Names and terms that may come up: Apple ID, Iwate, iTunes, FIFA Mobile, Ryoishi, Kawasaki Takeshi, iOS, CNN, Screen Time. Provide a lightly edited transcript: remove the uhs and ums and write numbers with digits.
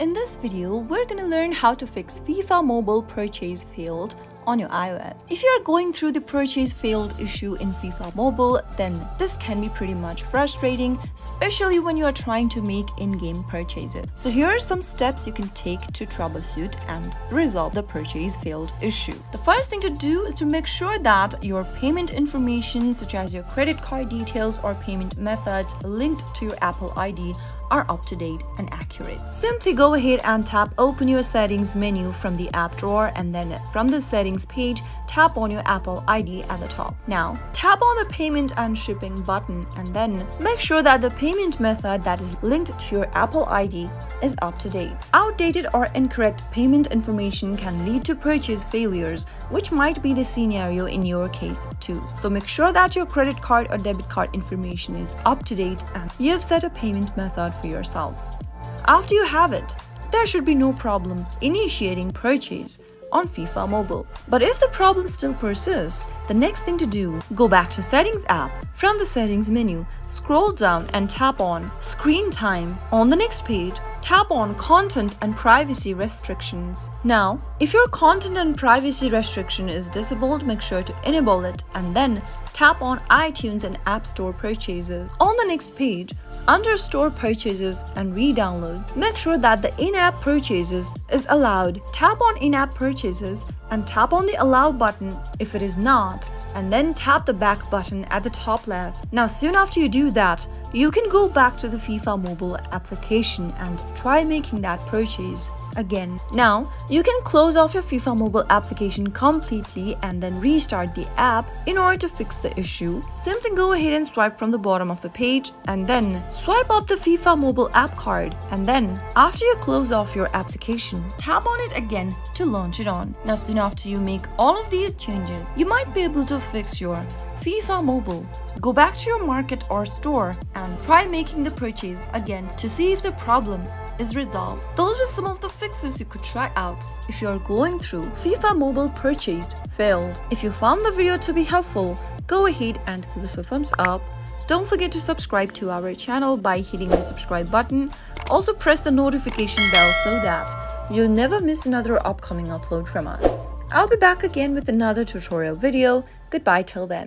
In this video, we're gonna learn how to fix FIFA Mobile purchase failed on your iOS. If you are going through the purchase failed issue in FIFA Mobile, then this can be pretty much frustrating, especially when you are trying to make in-game purchases. So here are some steps you can take to troubleshoot and resolve the purchase failed issue. The first thing to do is to make sure that your payment information, such as your credit card details or payment methods linked to your Apple ID, are up to date and accurate. Simply go ahead and tap open your settings menu from the app drawer, and then from the settings page, tap on your Apple ID at the top. Now, tap on the payment and shipping button, and then make sure that the payment method that is linked to your Apple ID is up to date. Outdated or incorrect payment information can lead to purchase failures, which might be the scenario in your case too. So make sure that your credit card or debit card information is up to date and you've set a payment method for yourself. After you have it, there should be no problem initiating purchase on FIFA Mobile. But if the problem still persists, the next thing to do, go back to Settings app. From the Settings menu, scroll down and tap on Screen Time. On the next page, tap on Content and Privacy Restrictions. Now, if your content and privacy restriction is disabled, make sure to enable it, and then tap on iTunes and App Store Purchases. On the next page, under Store Purchases and Redownloads, make sure that the In-App Purchases is allowed. Tap on In-App Purchases and tap on the Allow button if it is not, and then tap the back button at the top left. Now, soon after you do that, you can go back to the FIFA Mobile application and try making that purchase again. Now, you can close off your FIFA Mobile application completely and then restart the app in order to fix the issue. Simply go ahead and swipe from the bottom of the page, and then swipe up the FIFA Mobile app card, and then after you close off your application, tap on it again to launch it on. Now, soon after you make all of these changes, you might be able to fix your FIFA Mobile. Go back to your market or store and try making the purchase again to see if the problem is resolved. Those are some of the fixes you could try out if you are going through FIFA Mobile purchased failed. If you found the video to be helpful, go ahead and give us a thumbs up. Don't forget to subscribe to our channel by hitting the subscribe button. Also press the notification bell so that you'll never miss another upcoming upload from us. I'll be back again with another tutorial video. Goodbye till then.